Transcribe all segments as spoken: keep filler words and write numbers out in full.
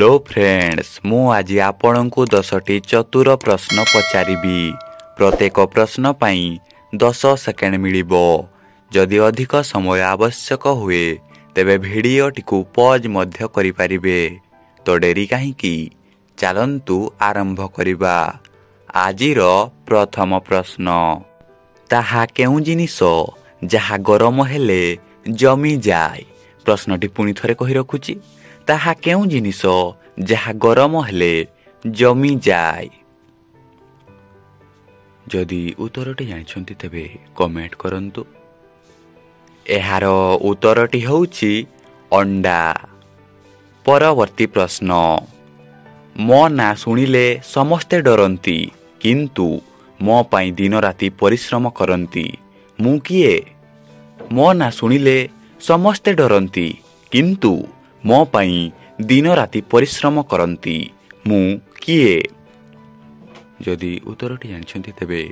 Hello friends मु आज आपण को दस टी चतुर प्रश्न पचारि प्रत्येक प्रश्न पाई दस सेकेंड मिलिब जदि अधिक समय आवश्यक हुए तेबे भिडटी को पज मध्य करि परिबे। तो डेरी काहींकी चालंतु आरंभ करवा। आजिर प्रथम प्रश्न ताहा केउ जिनिस जहा गरम हेले जमी जाए। प्रश्नटी पुणी थरे कहि रखुची ताहा केउ जिनिस जहा गरम हेले जमी जाए। जदि उत्तरटी जानिछन्ति तेबे कमेंट करंतु। एहार उत्तरटी होउची अंडा। परवर्ती प्रश्न मो ना सुनिले समस्ते डरंती किंतु मो पाई दिन राति परिश्रम करंती मु किए। मो ना सुनिले समस्ते डरंती किंतु मो पाई दिन राति परिश्रम करंती मु किए। जदि उत्तरटी जानिछन्ति तेबे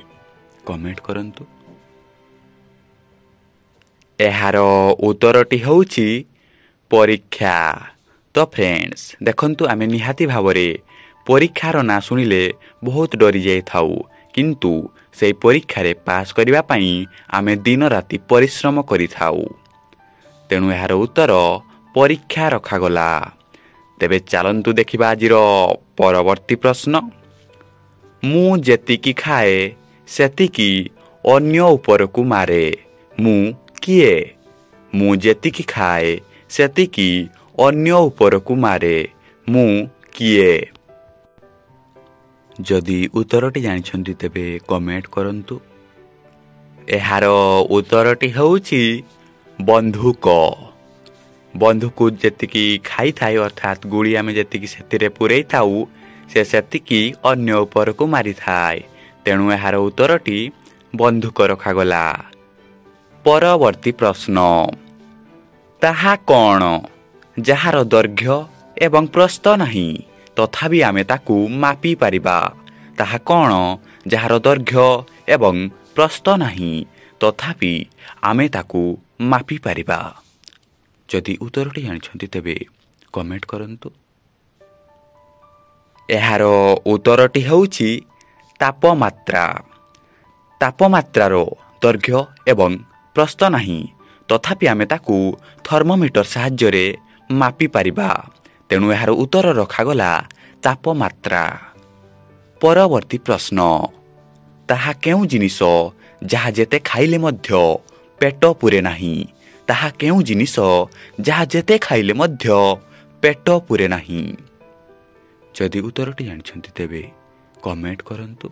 कमेंट करंतु। एहार उत्तरटी होउची परीक्षा। तो फ्रेंड्स देखंतु आमे निहाती भावरे परीक्षार ना सुनिले बहुत डरी जाई थाउ किंतु सेई परीक्षा रे पास करिवा पाई आमे दिन राति परिश्रम करि थाउ। तेणु एहार उत्तर परीक्षा रखागला। तेबे चालंतु देखिबा आजिर परवर्ती प्रश्न मु जेतिकी खाए सेतिकी अन्य उपरकु मारे मु किए। मु जेतिकी खाए सेतिकी अन्य उपरकु मारे मु किए। जदि उत्तरटी जानिछन्ति तेबे कमेंट करंतु। एहार उत्तरटी होउची बंधुक। बंधुक जेतिकी खाई थाए अर्थात गुड़ी आमे जेतिकी सेतिरे पुरई थाउ से सेतिकी अन्य उपरकु मारी थाए। तेणु एहार उत्तरटी बंधुक रखागला। परवर्ती प्रश्न ताहा कौन जार दैर्घ्य एवं प्रस्थ नहीं तथापि आमे ताकू मापी पारिबा। ताहा कौन जार दैर्घ्य एवं प्रस्थ नहीं तथापि आमे ताकू मापी पारिबा। जदि उत्तरटी जानिछन्ति तेबे कमेंट करंतु। एहार उत्तरटी होउची तापमात्रा। तापमात्रार दैर्घ्य एवं प्रस्थ नहीं तथापि आमे ताकू थर्मोमीटर साहाय्य रे मापी पारिबा। तेणु एहार उत्तर रखागला तापमात्रा। परवर्ती प्रश्न ताहा केउ जिनिस जहा जेते खाइले मध्य पेट पूरे नाही। ताहा केउ जिनिस जहा जेते खाइले मध्य पेट पूरे नाही। जदि उत्तरटी जानिछन्ति तेबे कमेंट करंतु।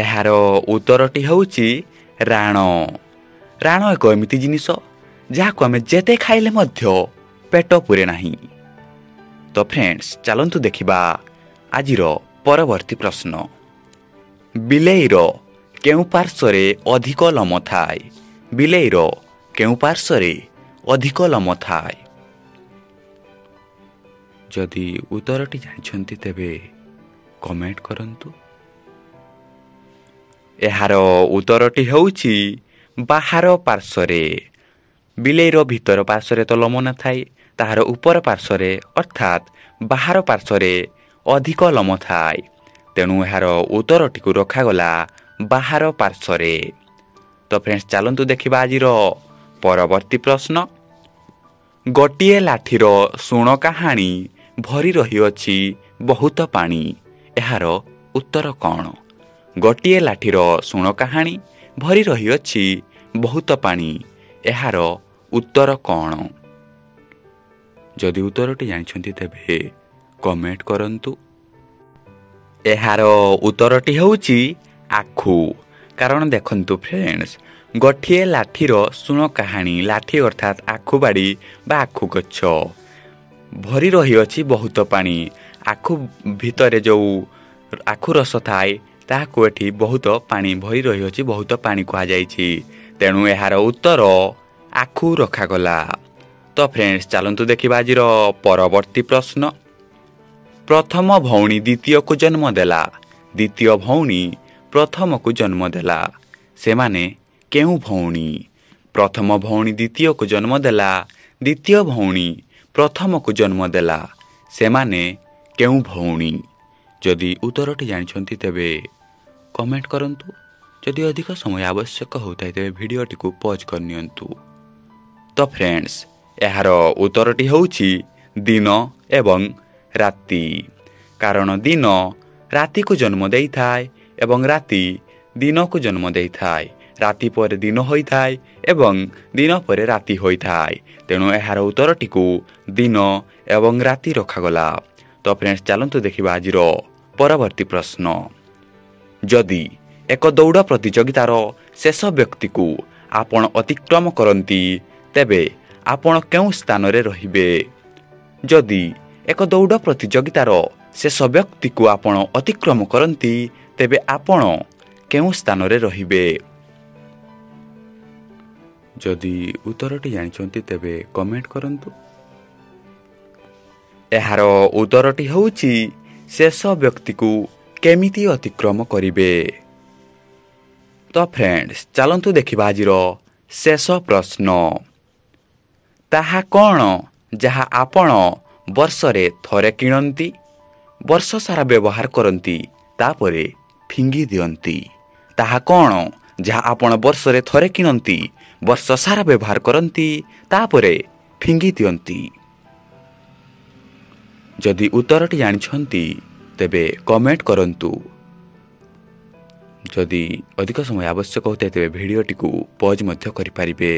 एहार उत्तरटी होउची राण। राण एक एमिति जिनिस जहाको आमे जेते खाइले मध्य पेट पूरे नाही। तो फ्रेंड्स चलंतु देखिबा आजिर परवर्ती प्रश्न बिलेईर केउ पार्श्वरे अधिक लम थाए। बिलेईर केउ पार्श्वरे अधिक लम थाए। जदि उत्तरटी जानिछन्ति तेबे कमेंट करंतु। एहार उत्तरटी होउची बाहर पार्श्वरे। बिलेईर भीतर पार्श्वरे तो लम न थाए ताहार उपर पार्श्वरे अर्थात बाहर पार्श्वरे अधिक लम थाए। तेणु एहार उत्तरटी को रखागला बाहर पार्श्वरे। तो फ्रेंड्स चलंतु देखिबा आजिर परवर्ती प्रश्न गोटे लाठीर सुण कहानी भरी रही अछि बहुत पानी। एहार उत्तर कौन? गोटे लाठीर सुण कहानी भरी रही अछि बहुत पानी। एहार उत्तर कौन? जदि उत्तरटी जानिछन्ति तेबे कमेंट करंतु। एहार उत्तरटी होउची आखु। कारण देखंतु फ्रेंड्स गोटे लाठीर सुण कहानी लाठी अर्थात आखु बाड़ी बा आखु गच्छ भरी रही अछि बहुत पानी। आखु भितरे जो आखु रस थाए ताहाको एठी बहुत पानी भरी रही अछि बहुत पानी कहा जायछि। तेणु एहार उत्तर आखु रखागला। तो फ्रेंड्स चलंतु देखिबा आजिर परवर्ती प्रश्न प्रथम भौणी द्वितीय को जन्म देला। द्वितीय भौणी प्रथम को जन्म देला। से माने केउ भौणी? प्रथम भौणी द्वितीय को जन्म देला। द्वितीय भौणी प्रथम को जन्म देला सेमाने केउ भौणी जदि उत्तरटी जानछन्ति तेबे कमेंट करंतु। जदि अधिक समय आवश्यक होता है तेबे वीडियोटी को पॉज करनियंतु। तो फ्रेंड्स यार उत्तरटी होउछि दिन एवं राति, कारण दिन राति को जन्म देई थाए एवं राति दिन को जन्म देई थाए। राति पर दिन होइथाय एवं दिन पर राति होइथाय, तेणु यार उत्तरटी को दिन एवं राति रखागला। तो फ्रेंड्स चलतु देखा आज परवर्ती प्रश्न। जदि एक दौड़ प्रतियोगितार शेष व्यक्ति को आपण अतिक्रम करती तेबे आपण केउं स्थान रे रहिबे? जदि एक दौड़ प्रतियोगितार शेष व्यक्ति को आपण अतिक्रम करती तेबे आपण केउं स्थान रे रहिबे? जदि उत्तरटी जानते तेबे कमेंट करंतु। यार उत्तरटी होउछि शेष व्यक्ति को केमिति अतिक्रम करिबे। तो फ्रेंड्स चलतु देखिबा आजिर शेष प्रश्न। ताहा कोण जहा आपण वर्षरे थरे किणंती, वर्ष सारा व्यवहार करंती, तापरे फिंगी दियंती। ताहा कोण जहा आपण वर्षरे थरे किणंती, वर्ष सारा व्यवहार करंती, तापरे फिंगी दियंती। जदि उत्तरटी जानछन्ति तेबे कमेंट करंतु। जदि अधिक समय आवश्यक होता है तेबे वीडियोटी को पॉज मध्य करि पारिबे।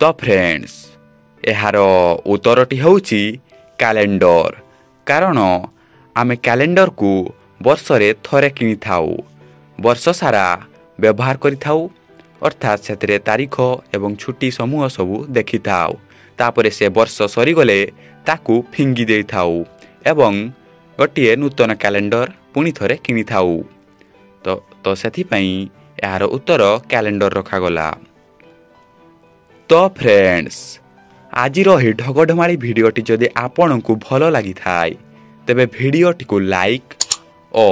तो फ्रेंड्स यार उत्तरटी होउछि कैलेंडर, कारण आमे कैलेंडर को वर्ष रे थरे किनि थाउ, वर्ष सारा व्यवहार करि थाउ, अर्थात सेतरे तारीख एवं छुट्टी समूह सबू देखि थाउ, तापरे से वर्ष सरीगले ताकू फिंगी दे थाउ एवं गोटे नूतन कैलेंडर पुणी थरे किनि थाउ। तो तो सेथिपई यार उत्तर कैलेंडर रखागला। तो फ्रेंड्स आज ही ढगढमाळी भिडियोटी जदि आपणकू भल लागि थाए तेबे भिडियोटी को लाइक ओ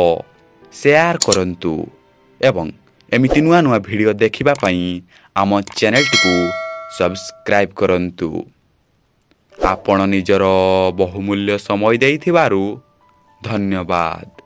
शेयर करंतु एवं एमिति नुआ नुआ भिडियो देखिबा पई आम चैनल टिकू सब्सक्राइब करंतु। आपण निजर बहुमूल्य समय देइथिबारु धन्यवाद।